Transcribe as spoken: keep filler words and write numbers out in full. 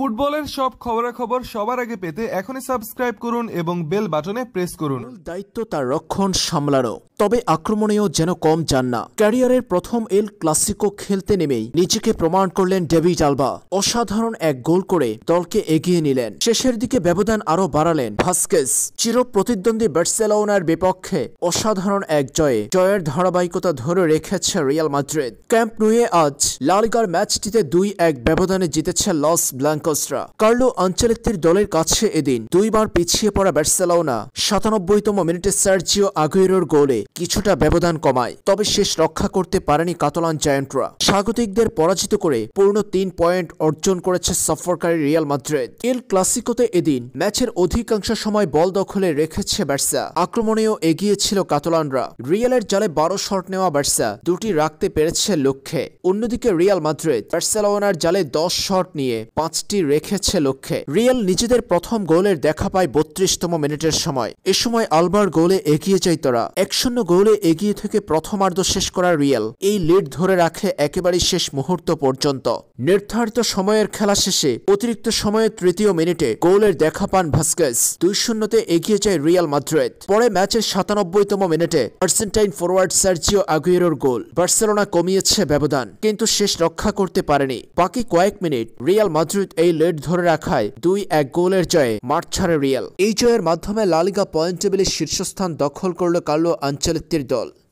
ফুটবলের সব খবরাখবর সবার আগে পেতে এখনই সাবস্ক্রাইব করুন এবং বেল বাটনে প্রেস করুন। দায়িত্ব তার রক্ষণ সামলানো, তবে আক্রমণেও যেন কম যান না। ক্যারিয়ারের প্রথম এল ক্লাসিকো খেলতে নেমেই নিজেকে প্রমাণ করলেন ডেভিড আলবা। অসাধারণ এক গোল করে দলকে এগিয়ে নিলেন। শেষের দিকে ব্যবধান আরও বাড়ালেন ভাস্কেস। চিরপ্রতিদ্বন্দ্বী বার্সেলোনার বিপক্ষে অসাধারণ এক জয়ে জয়ের ধারাবাহিকতা ধরে রেখেছে রিয়াল মাদ্রিদ। ক্যাম্প নুয়ে আজ লা লিগার ম্যাচটিতে দুই এক ব্যবধানে জিতেছে লস ব্ল্যাঙ্কসরা। কার্লো আনচেলত্তির দলের কাছে এদিন দুইবার পিছিয়ে পড়া বার্সেলোনা সাতানব্বইতম মিনিটে সার্জিও আগুয়েরোর গোলে কিছুটা ব্যবধান কমায়, তবে শেষ রক্ষা করতে পারেনি কাতালান জায়ান্টরা। স্বাগতিকদের পরাজিত করে পূর্ণ তিন পয়েন্ট অর্জন করেছে সফরকারী রিয়াল মাদ্রিদ। এল ক্লাসিকোতে এদিন ম্যাচের অধিকাংশ সময় বল দখলে রেখেছে বার্সা, আক্রমণেও এগিয়েছিল কাতালানরা। রিয়ালের জালে বারো শট নেওয়া বার্সা দুটি রাখতে পেরেছে লক্ষ্যে। অন্যদিকে রিয়াল মাদ্রিদ বার্সেলোনার জালে দশ শট নিয়ে পাঁচটি রেখেছে লক্ষ্যে। রিয়াল নিজেদের প্রথম গোলের দেখা পায় বত্রিশতম মিনিটের সময়। এ সময় আলবার গোলে এগিয়ে যায় তারা। এক শূন্য গোলে এগিয়ে থেকে প্রথমার্ধ শেষ করা রিয়াল এই লিড ধরে রাখে একেবারে শেষ মুহূর্ত পর্যন্ত। নির্ধারিত সময়ের খেলা শেষে অতিরিক্ত সময়ে তৃতীয় মিনিটে গোলের দেখা পান ভাস্কেস। দুই শূন্যতে এগিয়ে যায় রিয়াল মাদ্রিদ। পরে ম্যাচের সাতানব্বইতম মিনিটে আর্জেন্টাইন ফরওয়ার্ড সার্জিও আগুয়েরোর গোল বার্সেলোনা কমিয়েছে ব্যবধান, কিন্তু শেষ রক্ষা করতে পারেনি। বাকি কয়েক মিনিট রিয়াল মাদ্রিদ এই লিড ধরে রাখায় দুই এক গোলের জয়ে মাঠ ছাড়ে রিয়াল। এই জয়ের মাধ্যমে লা লিগা পয়েন্ট টেবিলে শীর্ষস্থান দখল করল কার্লো আনচেলত্তির দল।